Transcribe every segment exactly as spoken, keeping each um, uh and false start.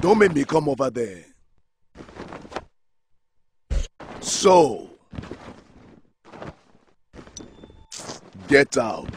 Don't make me come over there. So, get out.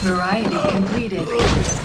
Variety completed.